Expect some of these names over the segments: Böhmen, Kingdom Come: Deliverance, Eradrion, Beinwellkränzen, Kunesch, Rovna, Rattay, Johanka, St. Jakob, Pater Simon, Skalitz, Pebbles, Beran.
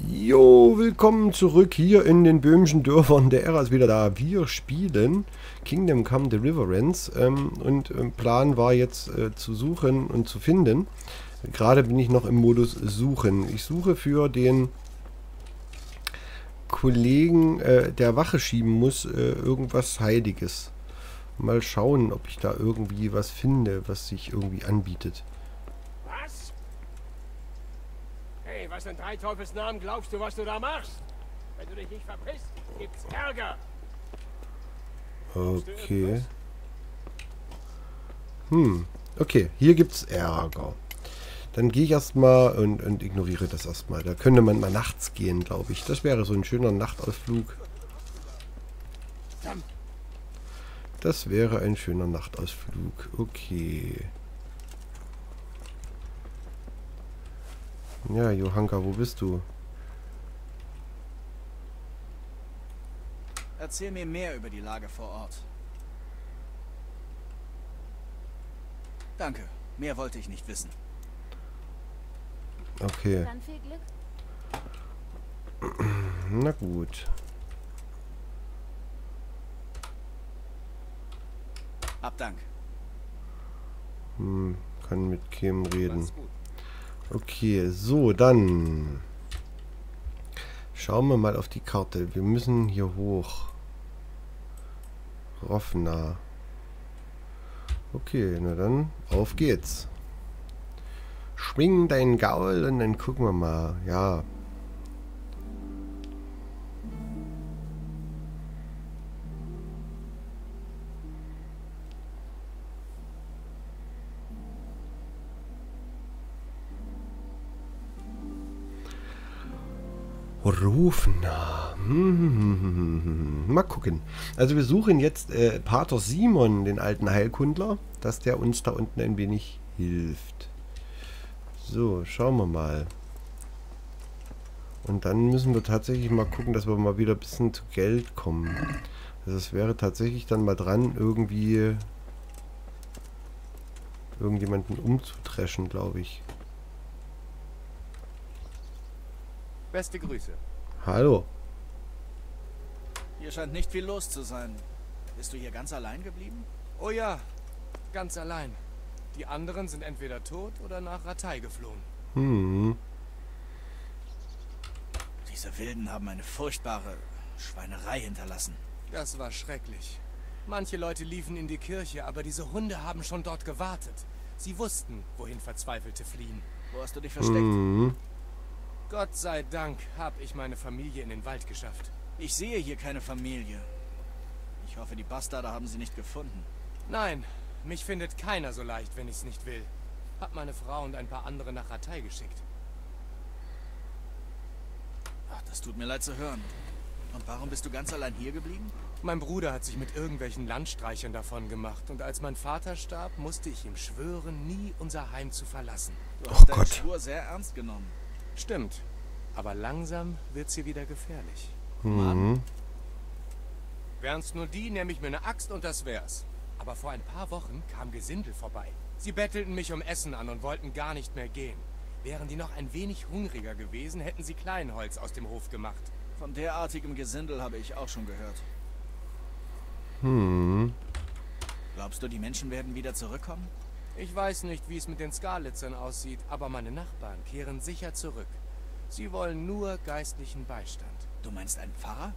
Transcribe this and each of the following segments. Jo, willkommen zurück hier in den böhmischen Dörfern. Der Era ist wieder da. Wir spielen Kingdom Come: Deliverance und Plan war jetzt zu suchen und zu finden. Gerade bin ich noch im Modus Suchen. Ich suche für den Kollegen, der Wache schieben muss, irgendwas Heiliges. Mal schauen, ob ich da irgendwie was finde, was sich irgendwie anbietet. Was in drei Teufels Namen glaubst du, was du da machst? Wenn du dich nicht verpisst, gibt's Ärger. Okay. Okay, hier gibt's Ärger. Dann gehe ich erstmal und ignoriere das erstmal. Da könnte man mal nachts gehen, glaube ich. Das wäre so ein schöner Nachtausflug. Okay. Ja, Johanka, wo bist du? Erzähl mir mehr über die Lage vor Ort. Danke, mehr wollte ich nicht wissen. Okay. Dann viel Glück. Na gut. Hab Dank. Kann mit Kim reden. Okay, so, dann schauen wir mal auf die Karte. Wir müssen hier hoch. Rovna. Okay, na dann, auf geht's. Schwing deinen Gaul und dann gucken wir mal. Ja. Rufner. Mal gucken. Also wir suchen jetzt Pater Simon, den alten Heilkundler, dass der uns da unten ein wenig hilft. So, schauen wir mal. Und dann müssen wir tatsächlich mal gucken, dass wir mal wieder ein bisschen zu Geld kommen. Also es wäre tatsächlich dann mal dran, irgendwie irgendjemanden umzudreschen, glaube ich. Beste Grüße. Hallo. Hier scheint nicht viel los zu sein. Bist du hier ganz allein geblieben? Oh ja, ganz allein. Die anderen sind entweder tot oder nach Rattay geflohen. Diese Wilden haben eine furchtbare Schweinerei hinterlassen. Das war schrecklich. Manche Leute liefen in die Kirche, aber diese Hunde haben schon dort gewartet. Sie wussten, wohin Verzweifelte fliehen. Wo hast du dich versteckt? Gott sei Dank habe ich meine Familie in den Wald geschafft. Ich sehe hier keine Familie. Ich hoffe, die Bastarde haben sie nicht gefunden. Nein, mich findet keiner so leicht, wenn ich es nicht will. Hab meine Frau und ein paar andere nach Rattay geschickt. Ach, das tut mir leid zu hören. Und warum bist du ganz allein hier geblieben? Mein Bruder hat sich mit irgendwelchen Landstreichern davon gemacht. Und als mein Vater starb, musste ich ihm schwören, nie unser Heim zu verlassen. Du hast deinen Schwur sehr ernst genommen. Stimmt, aber langsam wird's hier wieder gefährlich. Wären's nur die, nehme ich mir eine Axt und das wär's. Aber vor ein paar Wochen kam Gesindel vorbei. Sie bettelten mich um Essen an und wollten gar nicht mehr gehen. Wären die noch ein wenig hungriger gewesen, hätten sie Kleinholz aus dem Hof gemacht. Von derartigem Gesindel habe ich auch schon gehört. Glaubst du, die Menschen werden wieder zurückkommen? Ich weiß nicht, wie es mit den Skalitzern aussieht, aber meine Nachbarn kehren sicher zurück. Sie wollen nur geistlichen Beistand. Du meinst einen Pfarrer?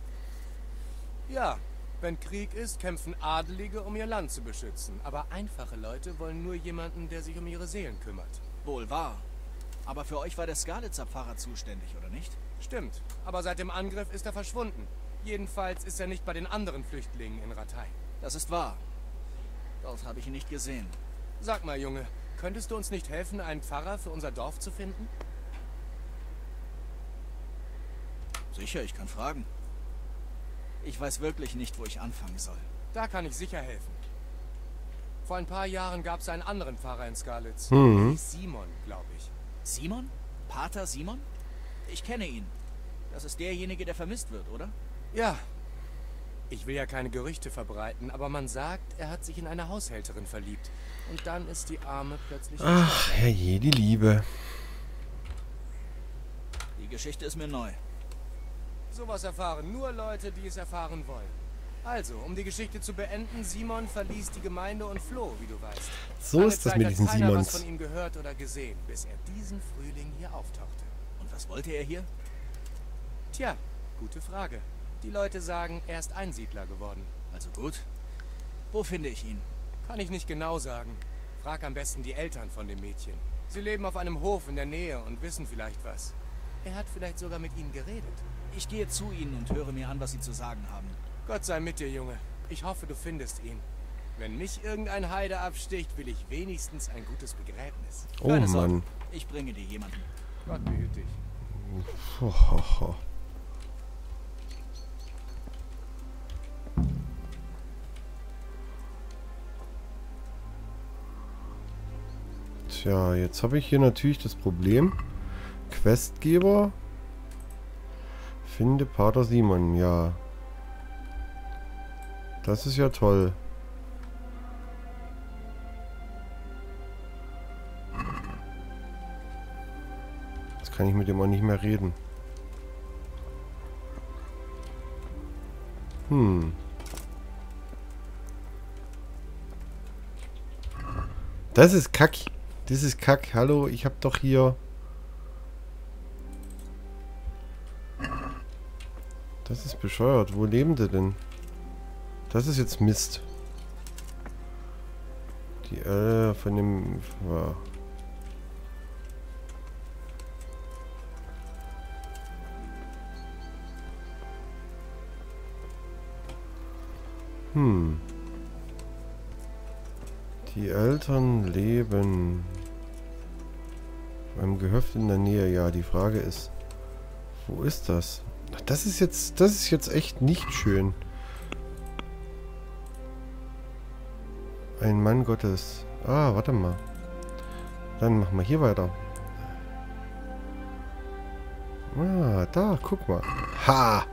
Ja, wenn Krieg ist, kämpfen Adelige, um ihr Land zu beschützen. Aber einfache Leute wollen nur jemanden, der sich um ihre Seelen kümmert. Wohl wahr. Aber für euch war der Skalitzer Pfarrer zuständig, oder nicht? Stimmt, aber seit dem Angriff ist er verschwunden. Jedenfalls ist er nicht bei den anderen Flüchtlingen in Rattay. Das ist wahr. Dort habe ich ihn nicht gesehen. Sag mal, Junge, könntest du uns nicht helfen, einen Pfarrer für unser Dorf zu finden? Sicher, ich kann fragen. Ich weiß wirklich nicht, wo ich anfangen soll. Da kann ich sicher helfen. Vor ein paar Jahren gab es einen anderen Pfarrer in Skalitz. Simon, glaube ich. Simon? Pater Simon? Ich kenne ihn. Das ist derjenige, der vermisst wird, oder? Ja. Ich will ja keine Gerüchte verbreiten, aber man sagt, er hat sich in eine Haushälterin verliebt. Und dann ist die Arme plötzlich... Ach, herrje, die Liebe. Die Die Geschichte ist mir neu. Sowas erfahren nur Leute, die es erfahren wollen. Also, um die Geschichte zu beenden, Simon verließ die Gemeinde und floh, wie du weißt. So ist das mit diesen Simons. Von ihm gehört oder gesehen, bis er diesen Frühling hier auftauchte. Und was wollte er hier? Tja, gute Frage. Die Leute sagen, er ist Einsiedler geworden. Also gut. Wo finde ich ihn? Kann ich nicht genau sagen. Frag am besten die Eltern von dem Mädchen. Sie leben auf einem Hof in der Nähe und wissen vielleicht was. Er hat vielleicht sogar mit ihnen geredet. Ich gehe zu ihnen und höre mir an, was sie zu sagen haben. Gott sei mit dir, Junge. Ich hoffe, du findest ihn. Wenn mich irgendein Heide absticht, will ich wenigstens ein gutes Begräbnis. Oh Mann. Ich bringe dir jemanden. Gott behüt dich. Oh, oh, oh. Tja, jetzt habe ich hier natürlich das Problem. Questgeber. Finde Pater Simon, ja. Das ist ja toll. Jetzt kann ich mit dem auch nicht mehr reden. Hm. Das ist Kack. Das ist Kack. Hallo, ich habe doch hier... Das ist bescheuert. Wo leben die denn? Das ist jetzt Mist. Die von dem... Ja. Hm. Die Eltern leben... Beim Gehöft in der Nähe, ja. Die Frage ist... Wo ist das? Das ist jetzt echt nicht schön. Ein Mann Gottes. Ah, warte mal. Dann machen wir hier weiter. Ah, da, guck mal. Ha!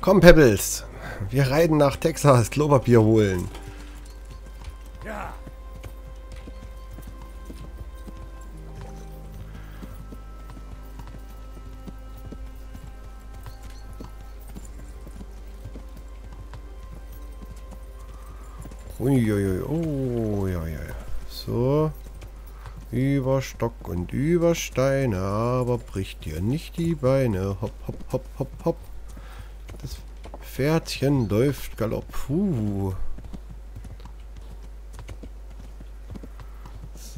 Komm, Pebbles. Wir reiten nach Texas, Klopapier holen. Ja. Uiuiui, oh, ja, ja, ja. So. Über Stock und über Steine, aber bricht dir nicht die Beine. Hopp, hopp, hopp, hopp, hopp. Das Pferdchen läuft galopp. So,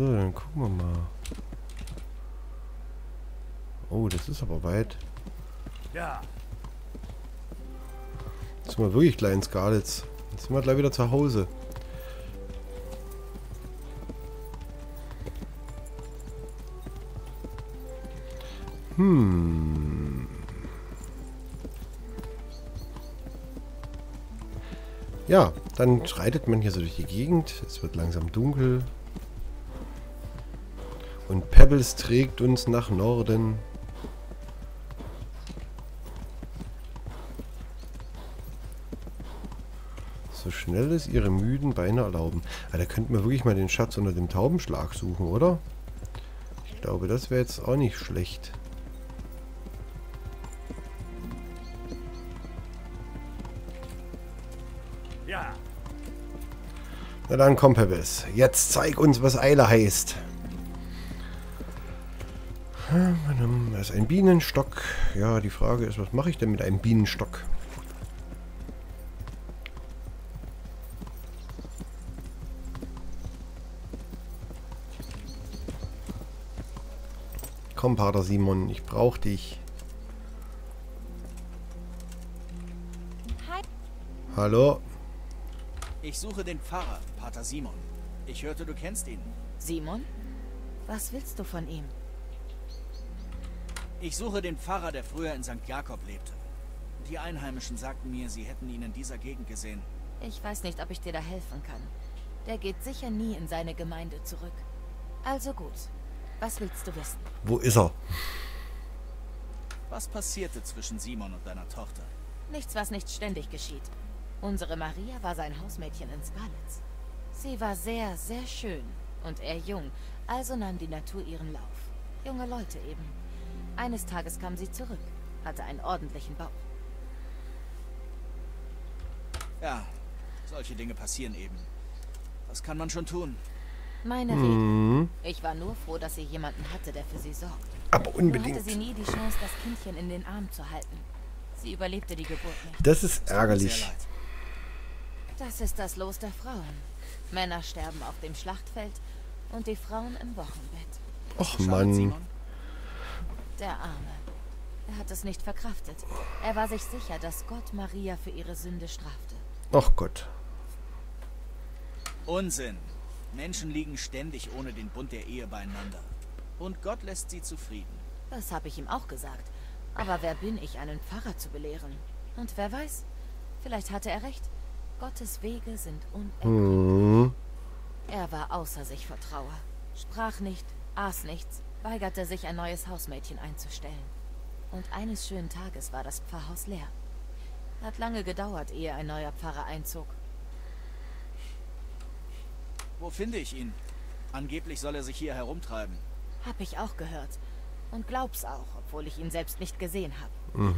dann gucken wir mal. Oh, das ist aber weit. Ja. Jetzt sind wir wirklich gleich in Skalitz. Jetzt sind wir gleich wieder zu Hause. Hm. Ja, dann schreitet man hier so durch die Gegend. Es wird langsam dunkel. Und Pebbles trägt uns nach Norden. So schnell es ihre müden Beine erlauben. Ah, da könnten wir wirklich mal den Schatz unter dem Taubenschlag suchen, oder? Ich glaube, das wäre jetzt auch nicht schlecht. Na dann komm, Pebbles. Jetzt zeig uns, was Eile heißt. Das ist ein Bienenstock. Ja, die Frage ist, was mache ich denn mit einem Bienenstock? Komm, Pater Simon, ich brauche dich. Hi. Hallo? Ich suche den Pfarrer, Pater Simon. Ich hörte, du kennst ihn. Simon? Was willst du von ihm? Ich suche den Pfarrer, der früher in St. Jakob lebte. Die Einheimischen sagten mir, sie hätten ihn in dieser Gegend gesehen. Ich weiß nicht, ob ich dir da helfen kann. Der geht sicher nie in seine Gemeinde zurück. Also gut, was willst du wissen? Wo ist er? Was passierte zwischen Simon und deiner Tochter? Nichts, was nicht ständig geschieht. Unsere Maria war sein Hausmädchen in Skalitz. Sie war sehr, sehr schön und er jung, Also nahm die Natur ihren Lauf. Junge Leute eben. Eines Tages kam sie zurück, hatte einen ordentlichen Bauch. Ja, solche Dinge passieren eben. Was kann man schon tun? Meine Rede. Ich war nur froh, dass sie jemanden hatte, der für sie sorgt. Aber unbedingt. Nur hatte sie nie die Chance, das Kindchen in den Arm zu halten. Sie überlebte die Geburt nicht. Das ist ärgerlich. Das ist das Los der Frauen. Männer sterben auf dem Schlachtfeld und die Frauen im Wochenbett. Och Mann. Der Arme. Er hat es nicht verkraftet. Er war sich sicher, dass Gott Maria für ihre Sünde strafte. Och Gott. Unsinn. Menschen liegen ständig ohne den Bund der Ehe beieinander. Und Gott lässt sie zufrieden. Das habe ich ihm auch gesagt. Aber wer bin ich, einen Pfarrer zu belehren? Und wer weiß, vielleicht hatte er recht. Gottes Wege sind unergründlich. Er war außer sich vor Trauer. Sprach nicht, aß nichts, weigerte sich, ein neues Hausmädchen einzustellen. Und eines schönen Tages war das Pfarrhaus leer. Hat lange gedauert, ehe ein neuer Pfarrer einzog. Wo finde ich ihn? Angeblich soll er sich hier herumtreiben. Hab ich auch gehört. Und glaub's auch, obwohl ich ihn selbst nicht gesehen habe.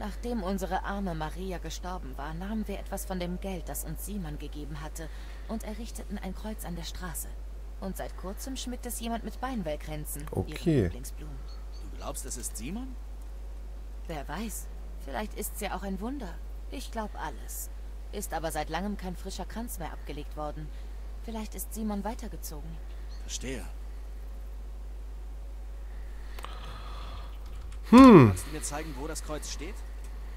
Nachdem unsere arme Maria gestorben war, nahmen wir etwas von dem Geld, das uns Simon gegeben hatte, und errichteten ein Kreuz an der Straße. Und seit kurzem schmückt es jemand mit Beinwellkränzen, ihren Lieblingsblumen. Du glaubst, es ist Simon? Wer weiß. Vielleicht ist's ja auch ein Wunder. Ich glaub alles. Ist aber seit langem kein frischer Kranz mehr abgelegt worden. Vielleicht ist Simon weitergezogen. Verstehe. Kannst du mir zeigen, wo das Kreuz steht?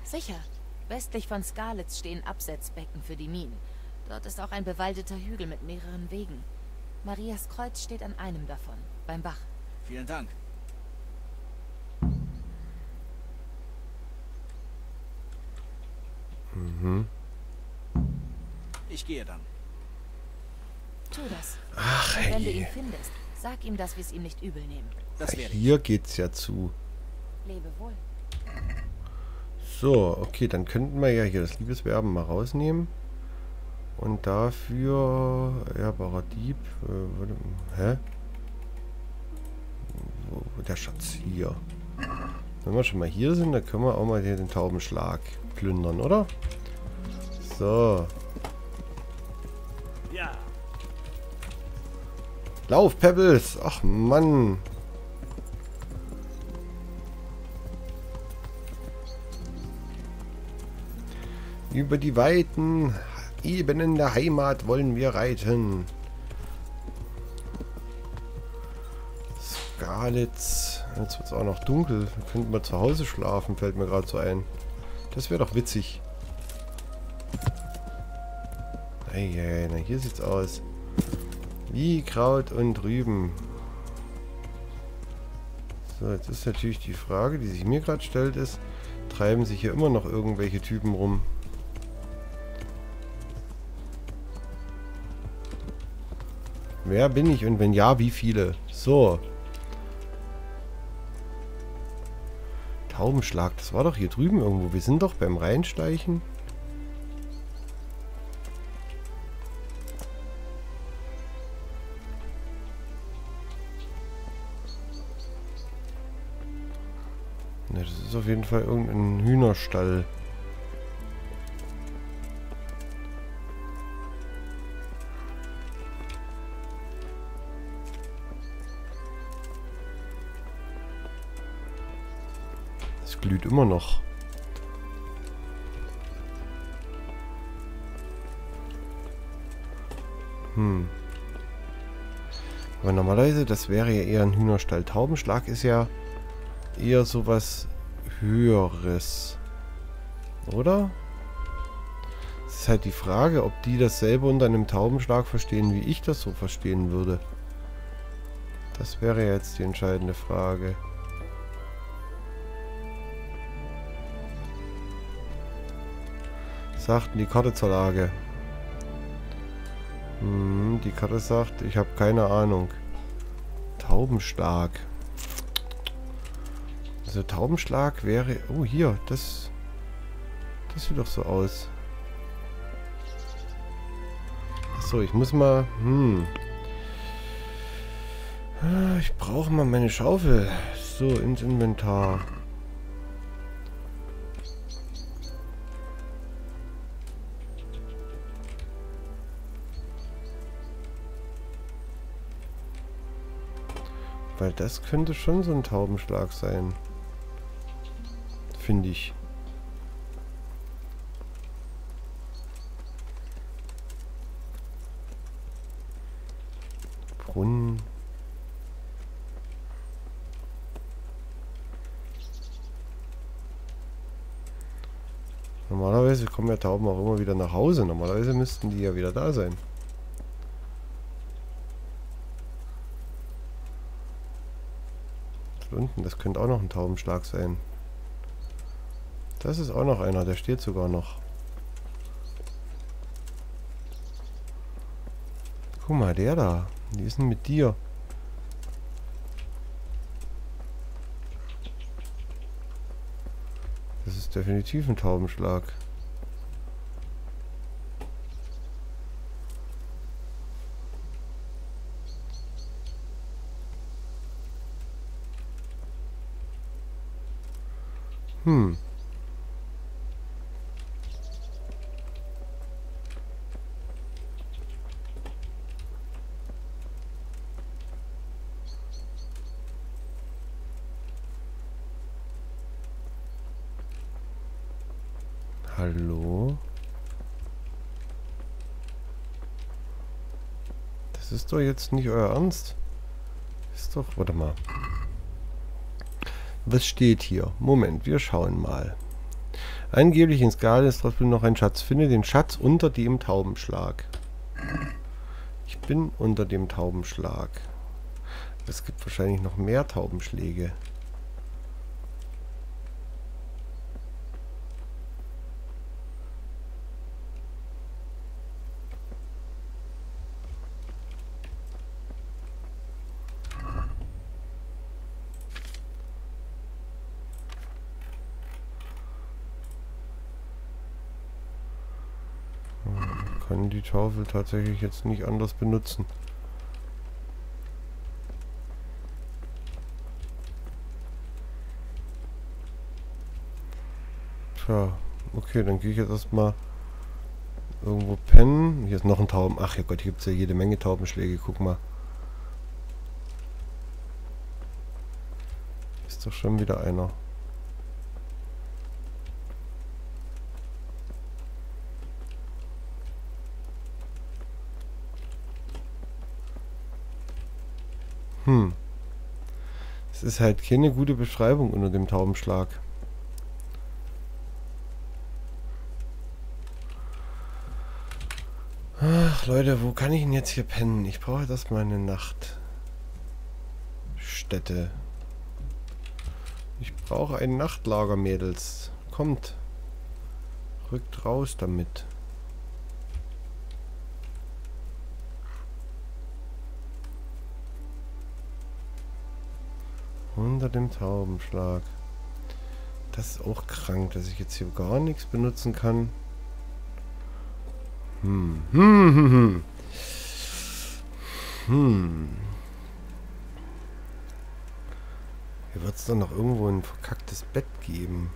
Sicher. Westlich von Skalitz stehen Absetzbecken für die Minen. Dort ist auch ein bewaldeter Hügel mit mehreren Wegen. Marias Kreuz steht an einem davon, beim Bach. Vielen Dank. Ich gehe dann. Tu das. Ach, hey. Wenn du ihn findest, sag ihm, dass wir es ihm nicht übel nehmen. Das werde ich. Hier geht's ja zu. Lebe wohl. So, okay, dann könnten wir ja hier das Liebeswerben mal rausnehmen. Und dafür... Ehrbarer Dieb... Wo der Schatz? Hier. Wenn wir schon mal hier sind, dann können wir auch mal hier den Taubenschlag plündern, oder? So. Ja. Lauf, Pebbles! Ach, Mann! Über die weiten Ebenen der Heimat wollen wir reiten. Skalitz. Jetzt wird es auch noch dunkel. Dann könnten wir zu Hause schlafen, fällt mir gerade so ein. Das wäre doch witzig. Na, hier sieht's aus. Wie Kraut und Rüben. So, jetzt ist natürlich die Frage, die sich mir gerade stellt, ist, treiben sich hier immer noch irgendwelche Typen rum? Wer bin ich und wenn ja, wie viele? So. Taubenschlag, das war doch hier drüben irgendwo. Wir sind doch beim Reinschleichen. Ne, das ist auf jeden Fall irgendein Hühnerstall. Glüht immer noch. Aber normalerweise, das wäre ja eher ein Hühnerstall. Taubenschlag ist ja eher sowas Höheres. Oder? Es ist halt die Frage, ob die dasselbe unter einem Taubenschlag verstehen, wie ich das so verstehen würde. Das wäre jetzt die entscheidende Frage. Sagt die Karte zur Lage. Die Karte sagt, ich habe keine Ahnung. Taubenschlag. Also Taubenschlag wäre... Oh, hier. Das sieht doch so aus. Achso, ich muss mal... Ich brauche mal meine Schaufel. So, ins Inventar. Weil das könnte schon so ein Taubenschlag sein. Finde ich. Brunnen. Normalerweise kommen ja Tauben auch immer wieder nach Hause. Normalerweise müssten die ja wieder da sein. Unten, das könnte auch noch ein Taubenschlag sein. Das ist auch noch einer, der steht sogar noch. Guck mal, der da. Die ist denn mit dir? Das ist definitiv ein Taubenschlag. Hm. Hallo? Das ist doch jetzt nicht euer Ernst. Ist doch... Warte mal. Was steht hier? Moment, wir schauen mal. Angeblich in Skalitz ist trotzdem noch ein Schatz. Finde den Schatz unter dem Taubenschlag. Ich bin unter dem Taubenschlag. Es gibt wahrscheinlich noch mehr Taubenschläge. Die Schaufel tatsächlich jetzt nicht anders benutzen. Tja, okay, dann gehe ich jetzt erstmal irgendwo pennen. Hier ist noch ein Tauben. Ach ja Gott, hier gibt es ja jede Menge Taubenschläge, guck mal. Ist doch schon wieder einer. Hm. Es ist halt keine gute Beschreibung unter dem Taubenschlag. Ach Leute, wo kann ich denn jetzt hier pennen? Ich brauche das mal eine Nachtstätte. Ich brauche ein Nachtlager, Mädels. Kommt. Rückt raus damit. Unter dem Taubenschlag. Das ist auch krank, dass ich jetzt hier gar nichts benutzen kann. Hier wird es doch noch irgendwo ein verkacktes Bett geben.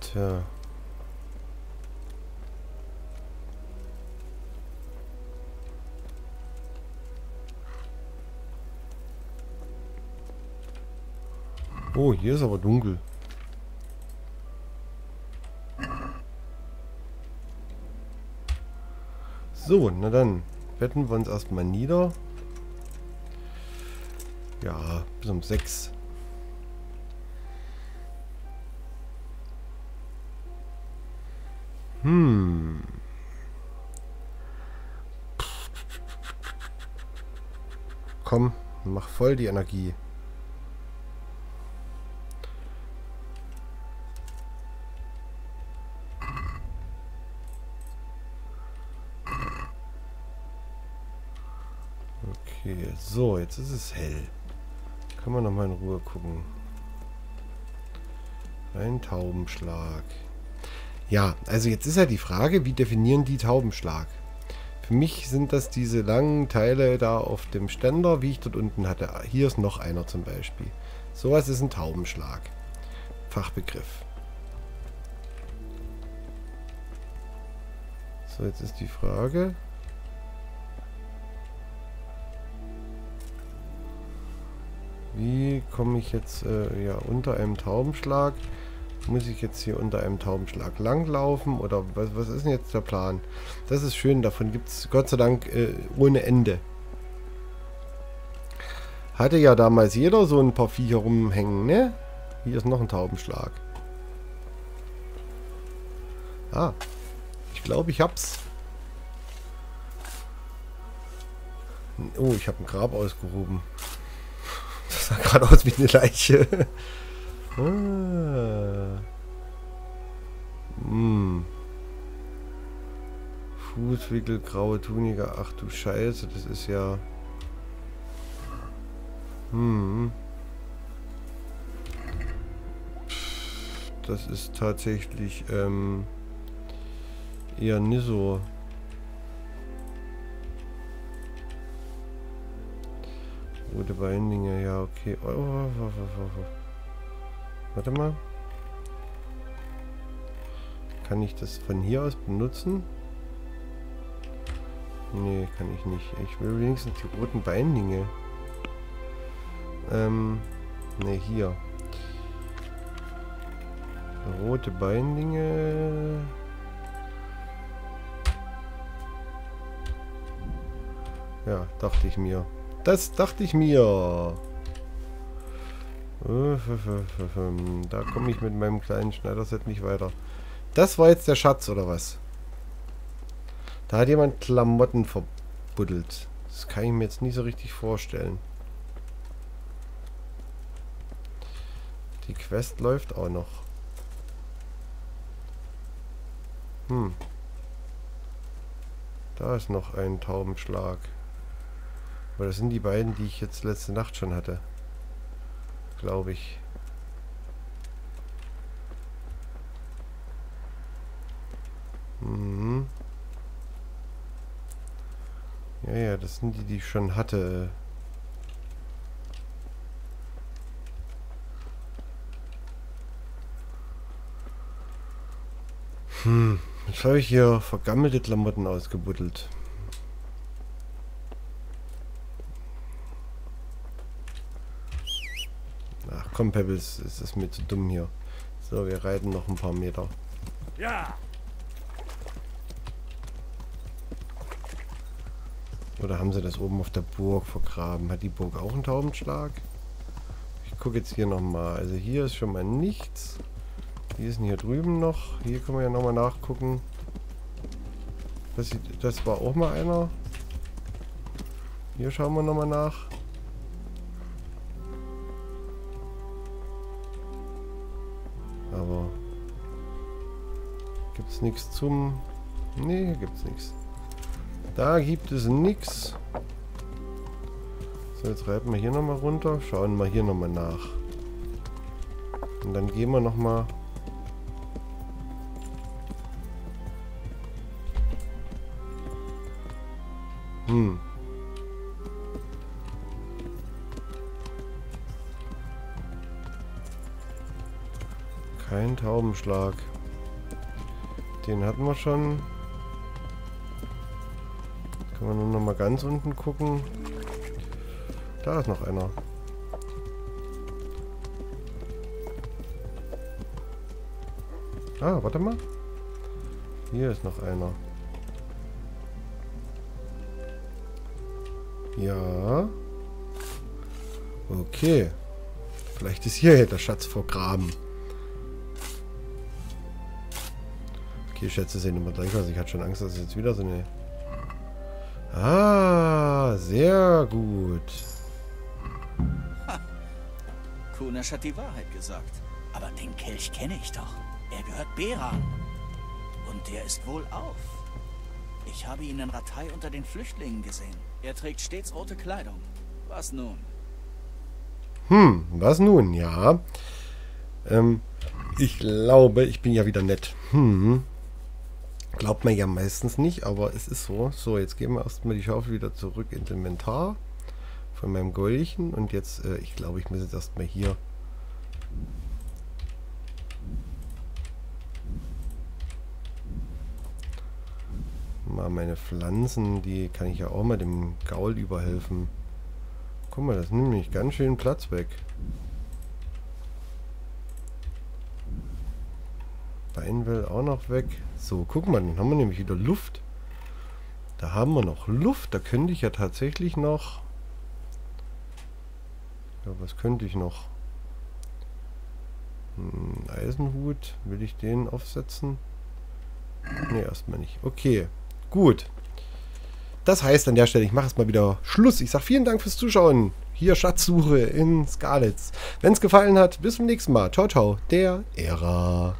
Tja. Oh, hier ist aber dunkel. So, na dann. Betten wir uns erstmal nieder. Ja, bis um 6. Komm, mach voll die Energie. So, jetzt ist es hell. Kann man nochmal in Ruhe gucken. Ein Taubenschlag. Ja, also jetzt ist ja die Frage, wie definieren die Taubenschlag? Für mich sind das diese langen Teile da auf dem Ständer, wie ich dort unten hatte. Hier ist noch einer zum Beispiel. Sowas ist ein Taubenschlag. Fachbegriff. So, jetzt ist die Frage. Wie komme ich jetzt ja, unter einem Taubenschlag? Muss ich jetzt hier unter einem Taubenschlag langlaufen? Oder was ist denn jetzt der Plan? Das ist schön, davon gibt es Gott sei Dank ohne Ende. Hatte ja damals jeder so ein paar Viecher rumhängen, ne? Hier ist noch ein Taubenschlag. Ah, ich glaube, ich hab's. Oh, ich habe ein Grab ausgehoben. Das sah gerade aus wie eine Leiche. Ah. Hm. Fußwickel, graue Tunika. Ach du Scheiße, das ist ja... Hm. Das ist tatsächlich eher nicht so. Rote Beinlinge, ja okay. Oh. Warte mal. Kann ich das von hier aus benutzen? Nee, kann ich nicht. Ich will wenigstens die roten Beinlinge. Ne, hier. Rote Beinlinge. Ja, dachte ich mir. Das dachte ich mir. Da komme ich mit meinem kleinen Schneiderset nicht weiter. Das war jetzt der Schatz, oder was? Da hat jemand Klamotten verbuddelt. Das kann ich mir jetzt nicht so richtig vorstellen. Die Quest läuft auch noch. Hm. Da ist noch ein Taubenschlag. Aber das sind die beiden, die ich jetzt letzte Nacht schon hatte. Glaube ich. Mhm. Ja, das sind die, die ich schon hatte. Jetzt habe ich hier vergammelte Klamotten ausgebuddelt. Ach komm, Pebbles, es ist mir zu dumm hier. So, wir reiten noch ein paar Meter. Ja. Oder haben sie das oben auf der Burg vergraben? Hat die Burg auch einen Taubenschlag? Ich gucke jetzt hier nochmal. Also hier ist schon mal nichts. Die ist hier drüben noch. Hier können wir ja nochmal nachgucken. Das war auch mal einer. Hier schauen wir nochmal nach. Aber gibt es nichts zum... Nee, hier gibt es nichts. Da gibt es nichts. So, jetzt reiten wir hier nochmal runter. Schauen wir hier nochmal nach. Und dann gehen wir nochmal... Hm. Kein Taubenschlag. Den hatten wir schon. Jetzt können wir nur noch mal ganz unten gucken. Da ist noch einer. Ah, warte mal. Hier ist noch einer. Ja. Okay. Vielleicht ist hier der Schatz vergraben. Okay, Schätze sehen immer gleich aus. Ich hatte schon Angst, dass es jetzt wieder so eine... Ah, sehr gut. Ha. Kunesch hat die Wahrheit gesagt. Aber den Kelch kenne ich doch. Er gehört Beran. Und der ist wohl auf. Ich habe ihn in Rattay unter den Flüchtlingen gesehen. Er trägt stets rote Kleidung. Was nun? Hm, was nun? Ja. Ich glaube, ich bin ja wieder nett. Glaubt man ja meistens nicht, aber es ist so. So, jetzt geben wir erstmal die Schaufel wieder zurück ins Inventar von meinem Goldchen. Und jetzt, ich glaube, ich muss jetzt erstmal hier... mal meine Pflanzen, die kann ich ja auch mal dem Gaul überhelfen. Guck mal, das nimmt nämlich ganz schön Platz weg. Bein will auch noch weg. So, guck mal, dann haben wir nämlich wieder Luft. Da haben wir noch Luft. Da könnte ich ja tatsächlich noch... ja, was könnte ich noch? Ein Eisenhut. Will ich den aufsetzen? Ne, erstmal nicht. Okay, gut. Das heißt an der Stelle, ich mache es mal wieder Schluss. Ich sage vielen Dank fürs Zuschauen. Hier Schatzsuche in Skalitz. Wenn es gefallen hat, bis zum nächsten Mal. Ciao, ciao. Der Ära.